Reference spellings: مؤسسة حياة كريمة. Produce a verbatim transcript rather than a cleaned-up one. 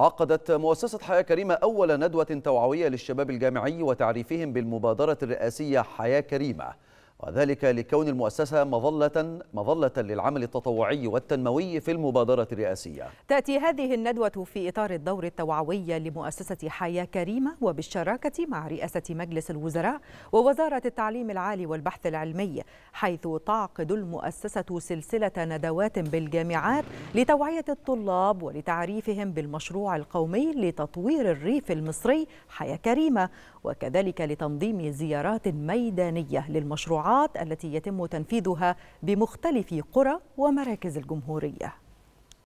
عقدت مؤسسة حياة كريمة أول ندوة توعوية للشباب الجامعي وتعريفهم بالمبادرة الرئاسية حياة كريمة، وذلك لكون المؤسسة مظلة مظلة للعمل التطوعي والتنموي في المبادرة الرئاسية. تأتي هذه الندوة في إطار الدور التوعوي لمؤسسة حياة كريمة وبالشراكة مع رئاسة مجلس الوزراء ووزارة التعليم العالي والبحث العلمي، حيث تعقد المؤسسة سلسلة ندوات بالجامعات لتوعية الطلاب ولتعريفهم بالمشروع القومي لتطوير الريف المصري حياة كريمة، وكذلك لتنظيم زيارات ميدانية للمشروعات التي يتم تنفيذها بمختلف قرى ومراكز الجمهورية.